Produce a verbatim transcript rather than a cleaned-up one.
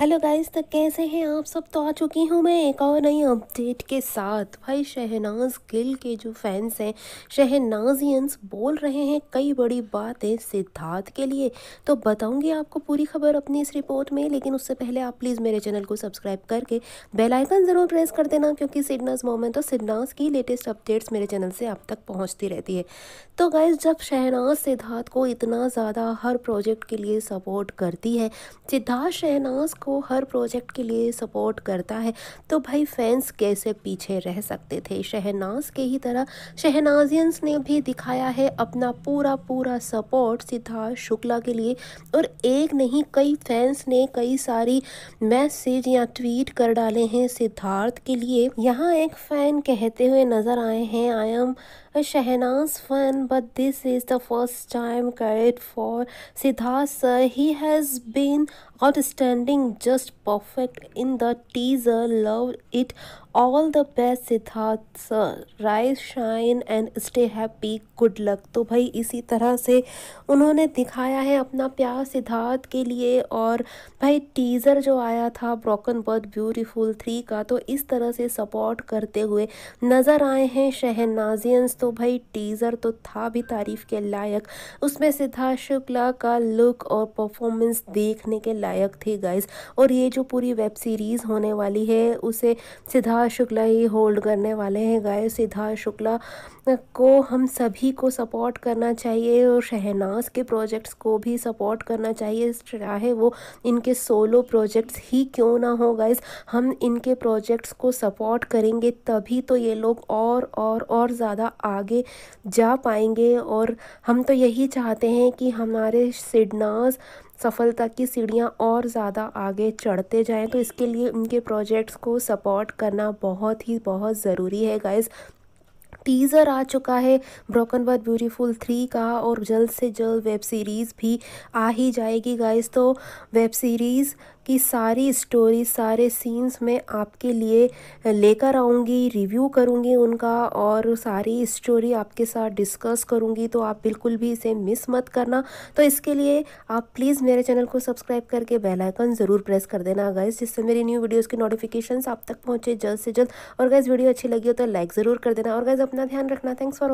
Hello guys, तो कैसे हैं आप सब। तो आ चुकी हूँ मैं एक और नई अपडेट के साथ। भाई शहनाज गिल के जो फैंस हैं, शहनाजियंस बोल रहे हैं कई बड़ी बातें सिद्धार्थ के लिए। तो बताऊंगी आपको पूरी खबर अपनी इस रिपोर्ट में, लेकिन उससे पहले आप प्लीज़ मेरे चैनल को सब्सक्राइब करके बेल आइकन ज़रूर प्रेस कर देना, क्योंकि सिडनाज मोमेंट और सिडनाज की लेटेस्ट अपडेट्स मेरे चैनल से आप तक पहुँचती रहती है। तो गाइस, जब शहनाज सिद्धार्थ को इतना ज़्यादा हर प्रोजेक्ट के लिए सपोर्ट करती है, सिद्धार्थ शहनाज को हर प्रोजेक्ट के लिए सपोर्ट करता है, तो भाई फैंस कैसे पीछे रह सकते थे। शहनाज के ही तरह शहनाजियंस ने भी दिखाया है अपना पूरा पूरा सपोर्ट सिद्धार्थ शुक्ला के लिए। और एक नहीं, कई फैंस ने कई सारी मैसेज या ट्वीट कर डाले हैं सिद्धार्थ के लिए। यहाँ एक फ़ैन कहते हुए नज़र आए हैं, I am Shehnaaz fan but this is the first time cried for Siddharth sir, he has been outstanding, just perfect in the teaser, loved it, all the best Siddharth sir, rise shine and stay happy, good luck। तो भाई इसी तरह से उन्होंने दिखाया है अपना प्यार सिद्धार्थ के लिए। और भाई टीज़र जो आया था ब्रोकन बट ब्यूटीफुल थ्री का, तो इस तरह से सपोर्ट करते हुए नज़र आए हैं शहनाजियंस। तो भाई टीज़र तो था भी तारीफ़ के लायक, उसमें सिद्धार्थ शुक्ला का लुक और परफॉर्मेंस देखने के लायक थी गाइज। और ये जो पूरी वेब सीरीज़ होने वाली है, उसे सिद्धार्थ शुक्ला ही होल्ड करने वाले हैं गाइस। सिद्धार्थ शुक्ला को हम सभी को सपोर्ट करना चाहिए और शहनाज के प्रोजेक्ट्स को भी सपोर्ट करना चाहिए, चाहे वो इनके सोलो प्रोजेक्ट्स ही क्यों ना हो गाइस। हम इनके प्रोजेक्ट्स को सपोर्ट करेंगे तभी तो ये लोग और और और ज़्यादा आगे जा पाएंगे। और हम तो यही चाहते हैं कि हमारे सिडनाज सफलता की सीढ़ियां और ज़्यादा आगे चढ़ते जाएं, तो इसके लिए उनके प्रोजेक्ट्स को सपोर्ट करना बहुत ही बहुत ज़रूरी है गाइस। टीज़र आ चुका है ब्रोकन बट ब्यूटीफुल थ्री का, और जल्द से जल्द वेब सीरीज़ भी आ ही जाएगी गाइस। तो वेब सीरीज़ की सारी स्टोरी, सारे सीन्स मैं आपके लिए लेकर आऊँगी, रिव्यू करूँगी उनका और सारी स्टोरी आपके साथ डिस्कस करूँगी, तो आप बिल्कुल भी इसे मिस मत करना। तो इसके लिए आप प्लीज़ मेरे चैनल को सब्सक्राइब करके बेल आइकन ज़रूर प्रेस कर देना गाइस, जिससे मेरी न्यू वीडियोस की नोटिफिकेशंस आप तक पहुँचे जल्द से जल्द। और गाइस, वीडियो अच्छी लगी हो तो लाइक ज़रूर कर देना। और गाइस, अपना ध्यान रखना। Thanks for watching.